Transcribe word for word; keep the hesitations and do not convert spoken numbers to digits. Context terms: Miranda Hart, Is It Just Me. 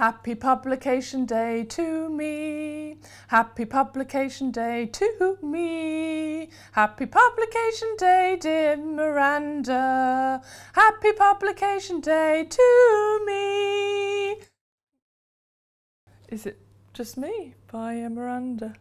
Happy publication day to me. Happy publication day to me. Happy publication day, dear Miranda. Happy publication day to me. Is It Just Me by Miranda.